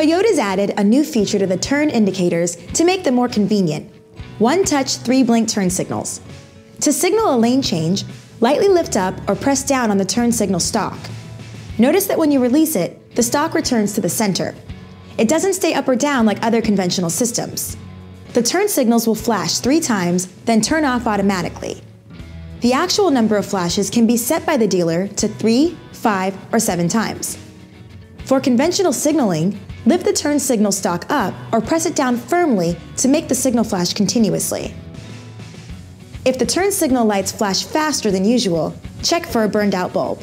Toyota's added a new feature to the turn indicators to make them more convenient. One-touch, three-blink turn signals. To signal a lane change, lightly lift up or press down on the turn signal stalk. Notice that when you release it, the stalk returns to the center. It doesn't stay up or down like other conventional systems. The turn signals will flash 3 times, then turn off automatically. The actual number of flashes can be set by the dealer to 3, 5, or 7 times. For conventional signaling, lift the turn signal stalk up or press it down firmly to make the signal flash continuously. If the turn signal lights flash faster than usual, check for a burned out bulb.